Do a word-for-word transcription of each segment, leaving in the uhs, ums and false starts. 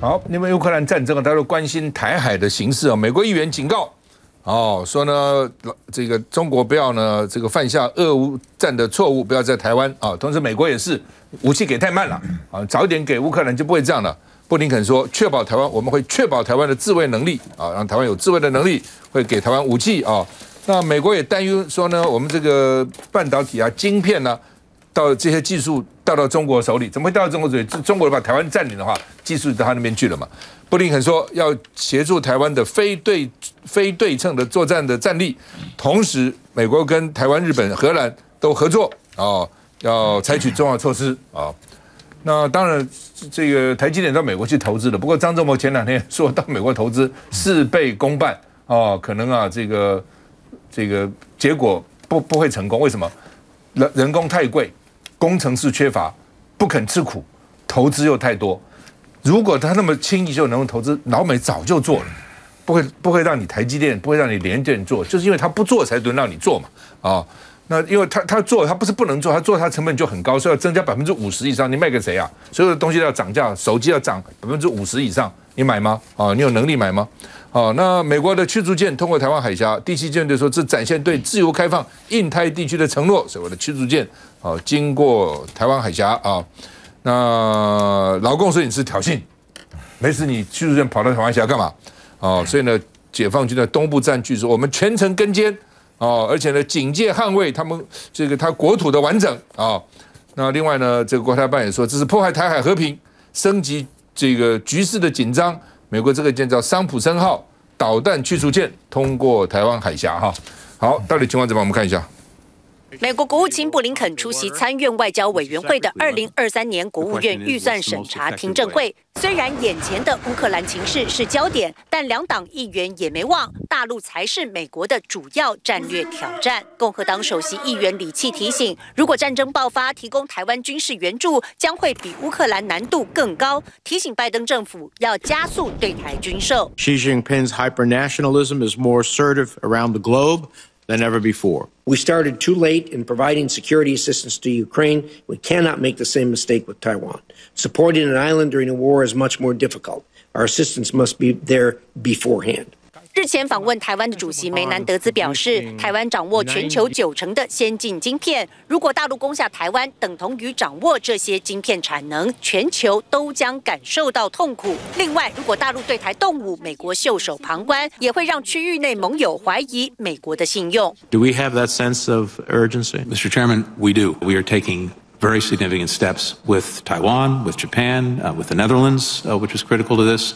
好，因为乌克兰战争啊，大陆关心台海的形势啊。美国议员警告，哦，说呢，这个中国不要呢，这个犯下俄乌战的错误，不要在台湾啊。同时，美国也是武器给太慢了啊，早一点给乌克兰就不会这样了。布林肯说，确保台湾，我们会确保台湾的自卫能力啊，让台湾有自卫的能力，会给台湾武器啊。那美国也担忧说呢，我们这个半导体啊、晶片呢、啊，到这些技术。 掉到中国手里，怎么会掉到中国手里？中国把台湾占领的话，技术到他那边去了嘛？布林肯说要协助台湾的非对非对称的作战的战力，同时美国跟台湾、日本、荷兰都合作哦，要采取重要措施啊、哦。那当然，这个台积电到美国去投资了，不过张忠谋前两天说到美国投资事倍功半哦，可能啊这个这个结果不不会成功，为什么？人人工太贵。 工程师缺乏，不肯吃苦，投资又太多。如果他那么轻易就能够投资，老美早就做了，不会不会让你台积电，不会让你联电做，就是因为他不做才轮到你做嘛。啊，那因为他他做他不是不能做，他做他成本就很高，所以要增加百分之五十以上，你卖给谁啊？所有的东西要涨价，手机要涨百分之五十以上，你买吗？啊，你有能力买吗？啊，那美国的驱逐舰通过台湾海峡，第七舰队说这展现对自由开放印太地区的承诺，所谓的驱逐舰。 哦，经过台湾海峡啊，那老共说你是挑衅，没事你驱逐舰跑到台湾海峡干嘛？哦，所以呢，解放军的东部战区说我们全程跟监哦，而且呢警戒捍卫他们这个他国土的完整啊、哦。那另外呢，这个国台办也说这是破坏台海和平、升级这个局势的紧张。美国这个舰叫桑普森号导弹驱逐舰通过台湾海峡哈、哦。好，到底情况怎么样？我们看一下。 美国国务卿布林肯出席参院外交委员会的二零二三年国务院预算审查听证会。虽然眼前的乌克兰情势是焦点，但两党议员也没忘，大陆才是美国的主要战略挑战。共和党首席议员李契提醒，如果战争爆发，提供台湾军事援助将会比乌克兰难度更高。提醒拜登政府要加速对台军售。Xi Jinping's hypernationalism is more assertive around the globe than ever before. We started too late in providing security assistance to Ukraine. We cannot make the same mistake with Taiwan. Supporting an island during a war is much more difficult. Our assistance must be there beforehand. 日前访问台湾的主席梅南德兹表示，台湾掌握全球九成的先进晶片，如果大陆攻下台湾，等同于掌握这些晶片产能，全球都将感受到痛苦。另外，如果大陆对台动武，美国袖手旁观，也会让区域内盟友怀疑美国的信用。Do we have that sense of urgency, Mister Chairman? We do. We are taking very significant steps with Taiwan, with Japan, with the Netherlands, which is critical to this,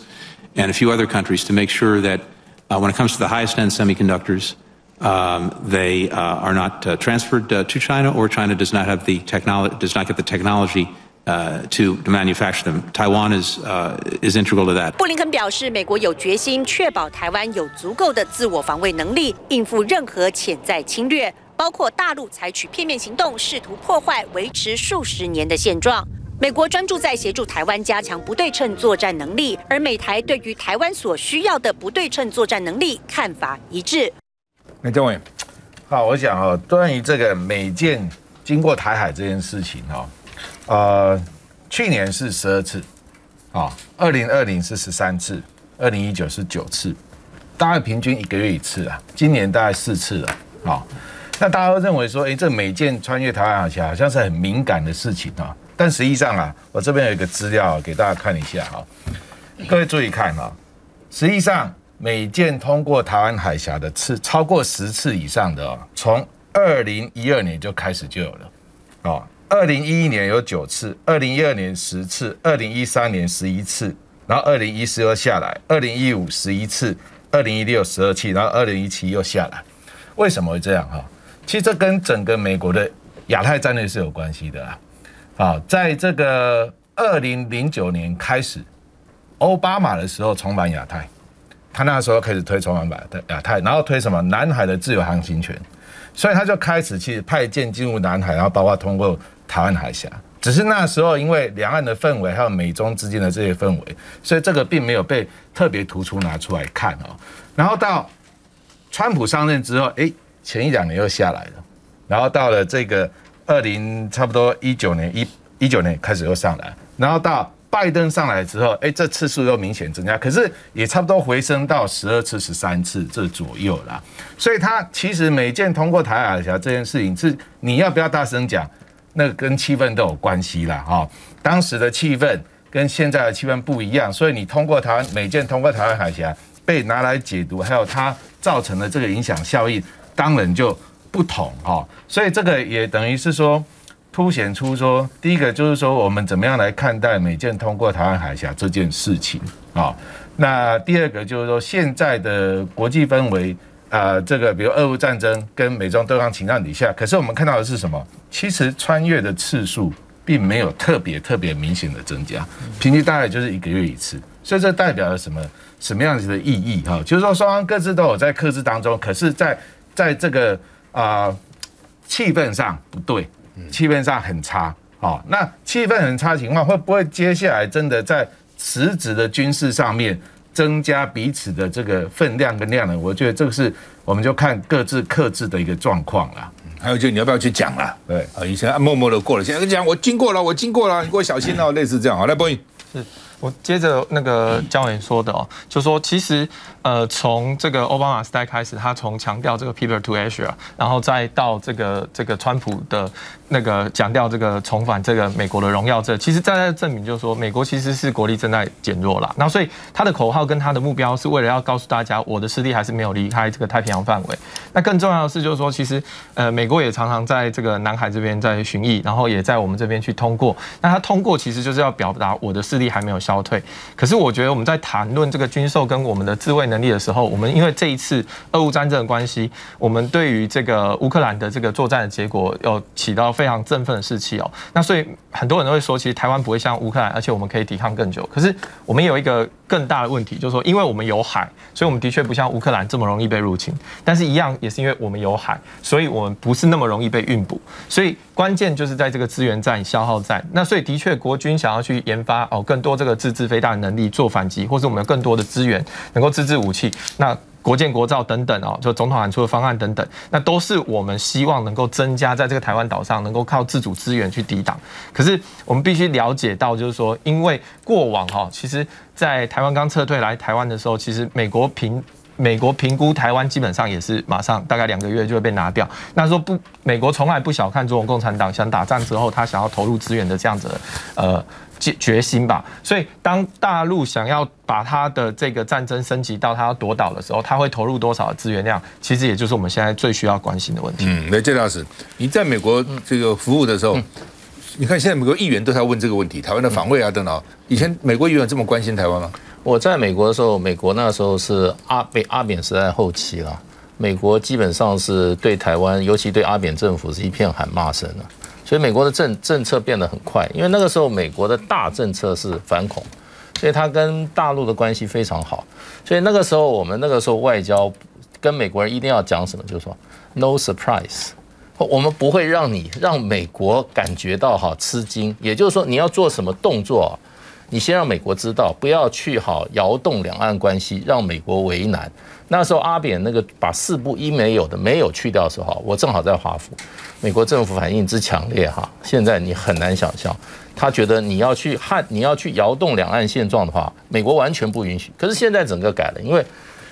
and a few other countries to make sure that. When it comes to the highest-end semiconductors, they are not transferred to China, or China does not have the technology, does not get the technology. 呃 ，to manufacture them. Taiwan is is integral to that. 布林肯表示，美国有决心确保台湾有足够的自我防卫能力，应付任何潜在侵略，包括大陆采取片面行动，试图破坏维持数十年的现状。 美国专注在协助台湾加强不对称作战能力，而美台对于台湾所需要的不对称作战能力看法一致。那政委，好，我想啊，关于这个美舰经过台海这件事情哈，呃，去年是十二次，啊，二零二零是十三次，二零一九是九次，大概平均一个月一次啊，今年大概四次了，啊，那大家都认为说，哎，这美舰穿越台湾海峡好像是很敏感的事情啊。 但实际上啊，我这边有一个资料给大家看一下哈，各位注意看啊，实际上美舰通过台湾海峡的次超过十次以上的哦，从二零一二年就开始就有了哦，二零一一年有九次，二零一二年十次，二零一三年十一次，然后二零一四又下来，二零一五十一次，二零一六十二次，然后二零一七又下来，为什么会这样哈？其实这跟整个美国的亚太战略是有关系的啊。 啊，在这个二零零九年开始，奥巴马的时候重返亚太，他那时候开始推重返亚太，然后推什么南海的自由航行权，所以他就开始去派舰进入南海，然后包括通过台湾海峡。只是那时候因为两岸的氛围还有美中之间的这些氛围，所以这个并没有被特别突出拿出来看哦。然后到川普上任之后，哎，前一两年又下来了，然后到了这个。 二零差不多一九年一一九年开始又上来，然后到拜登上来之后，哎、欸，这次数又明显增加，可是也差不多回升到十二次、十三次这左右啦。所以他其实每件通过台海峡这件事情，是你要不要大声讲，那跟气氛都有关系啦。哈，当时的气氛跟现在的气氛不一样，所以你通过台湾每件通过台湾海峡被拿来解读，还有它造成的这个影响效应，当然就不同哈。所以这个也等于是说。 凸显出说，第一个就是说，我们怎么样来看待美舰通过台湾海峡这件事情啊？那第二个就是说，现在的国际氛围，呃，这个比如俄乌战争跟美中对抗情况底下，可是我们看到的是什么？其实穿越的次数并没有特别特别明显的增加，平均大概就是一个月一次。所以这代表了什么什么样子的意义？哈，就是说双方各自都有在克制当中，可是在，在在这个啊、呃、气氛上不对。 气氛上很差，哦，那气氛很差的情况会不会接下来真的在实质的军事上面增加彼此的这个分量跟量呢？我觉得这个是我们就看各自克制的一个状况啦。还有就你要不要去讲啦？对，啊，以前默默的过了，现在讲我经过了，我经过了，你给我小心哦，类似这样。好，来，博弈。 我接着那个姜委员说的哦，就说其实呃，从这个奥巴马时代开始，他从强调这个 people to Asia， 然后再到这个这个川普的那个强调这个重返这个美国的荣耀，这其实在在证明就是说，美国其实是国力正在减弱啦。那所以他的口号跟他的目标是为了要告诉大家，我的势力还是没有离开这个太平洋范围。那更重要的是就是说，其实呃，美国也常常在这个南海这边在巡弋，然后也在我们这边去通过。那他通过其实就是要表达我的势力还没有消。 消退。可是我觉得我们在谈论这个军售跟我们的自卫能力的时候，我们因为这一次俄乌战争的关系，我们对于这个乌克兰的这个作战的结果，有起到非常振奋的士气哦。那所以很多人都会说，其实台湾不会像乌克兰，而且我们可以抵抗更久。可是我们有一个更大的问题，就是说，因为我们有海，所以我们的确不像乌克兰这么容易被入侵。但是，一样也是因为我们有海，所以我们不是那么容易被运补。所以关键就是在这个资源战、消耗战。那所以，的确国军想要去研发哦更多这个。 自制飞弹能力做反击，或是我们有更多的资源能够自制武器，那国建国造等等哦，就总统喊出的方案等等，那都是我们希望能够增加在这个台湾岛上能够靠自主资源去抵挡。可是我们必须了解到，就是说，因为过往哈，其实在台湾刚撤退来台湾的时候，其实美国评。 美国评估台湾基本上也是马上大概两个月就会被拿掉。那说不，美国从来不小看中国共产党想打仗之后，他想要投入资源的这样子的呃决心吧。所以当大陆想要把他的这个战争升级到他要夺岛的时候，他会投入多少的资源量？其实也就是我们现在最需要关心的问题。嗯，那郑老师，你在美国这个服务的时候，你看现在美国议员都在问这个问题，台湾的防卫啊等等。以前美国议员这么关心台湾吗？ 我在美国的时候，美国那时候是阿被阿扁时代后期了。美国基本上是对台湾，尤其对阿扁政府是一片喊骂声了。所以美国的政政策变得很快，因为那个时候美国的大政策是反恐，所以它跟大陆的关系非常好。所以那个时候我们那个时候外交跟美国人一定要讲什么，就是说 no surprise， 我们不会让你让美国感觉到哈吃惊。也就是说，你要做什么动作、啊？ 你先让美国知道，不要去好摇动两岸关系，让美国为难。那时候阿扁那个把四不一没有的没有去掉的时候，我正好在华府，美国政府反应之强烈哈，现在你很难想象。他觉得你要去撼，你要去摇动两岸现状的话，美国完全不允许。可是现在整个改了，因为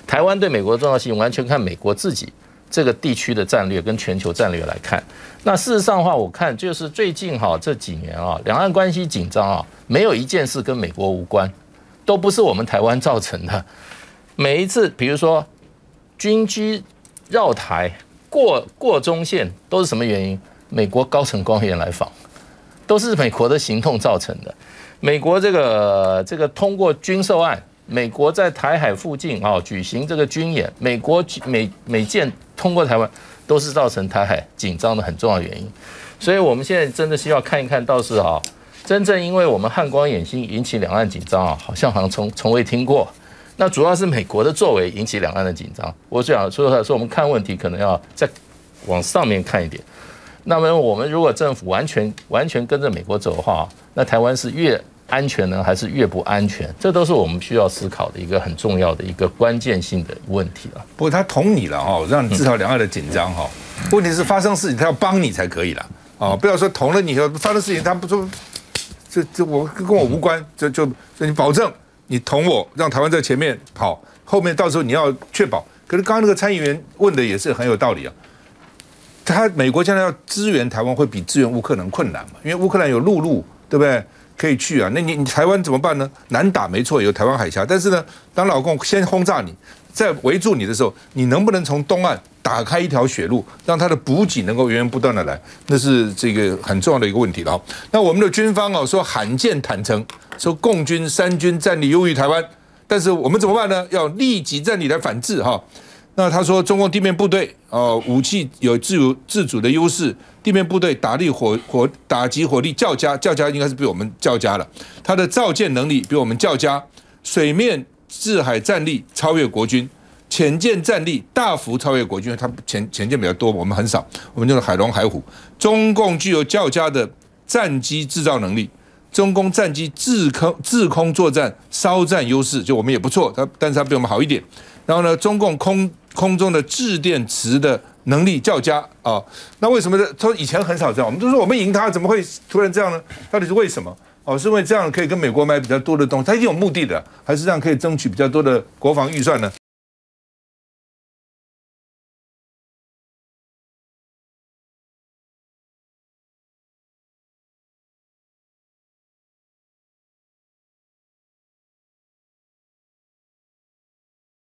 台湾对美国的重要性完全看美国自己这个地区的战略跟全球战略来看。那事实上的话，我看就是最近哈这几年啊，两岸关系紧张啊。 没有一件事跟美国无关，都不是我们台湾造成的。每一次，比如说军机绕台、过过中线，都是什么原因？美国高层官员来访，都是美国的行动造成的。美国这个这个通过军售案，美国在台海附近啊举行这个军演，美国美美舰通过台湾，都是造成台海紧张的很重要原因。所以我们现在真的需要看一看，倒是啊。 真正因为我们汉光演习引起两岸紧张啊，好像好像从从未听过。那主要是美国的作为引起两岸的紧张。我想说的是，我们看问题可能要再往上面看一点。那么我们如果政府完全完全跟着美国走的话，那台湾是越安全呢，还是越不安全？这都是我们需要思考的一个很重要的一个关键性的问题了。不过他捅你了哦，让你至少两岸的紧张哈。问题是发生事情他要帮你才可以了哦，不要说捅了你以后发生事情他不说。这这我跟我无关，这就你保证你捅我，让台湾在前面跑，后面到时候你要确保。可是刚刚那个参议员问的也是很有道理啊，他美国将来要支援台湾会比支援乌克兰困难嘛，因为乌克兰有陆路，对不对？可以去啊，那你你台湾怎么办呢？难打没错，有台湾海峡，但是呢，当老共先轰炸你，在围住你的时候，你能不能从东岸打开一条血路，让他的补给能够源源不断的来？那是这个很重要的一个问题了。那我们的军方哦说罕见坦诚，说共军三军战力优于台湾，但是我们怎么办呢？要立即战力来反制哈。那他说中共地面部队哦武器有自主自主的优势。地面部队打力火火打击火力较佳，较佳应该是比我们较佳了。它的造舰能力比我们较佳，水面制海战力超越国军，潜舰战力大幅超越国军，因为它潜潜舰比较多，我们很少，我们就是海龙海虎。中共具有较佳的战机制造能力，中共战机制空制空作战稍占优势，就我们也不错，它但是它比我们好一点。然后呢，中共空空中的制电池的能力较佳啊，那为什么说以前很少这样？我们都说我们赢他，怎么会突然这样呢？到底是为什么？哦，是因为这样可以跟美国买比较多的东西，他一定有目的的，还是这样可以争取比较多的国防预算呢？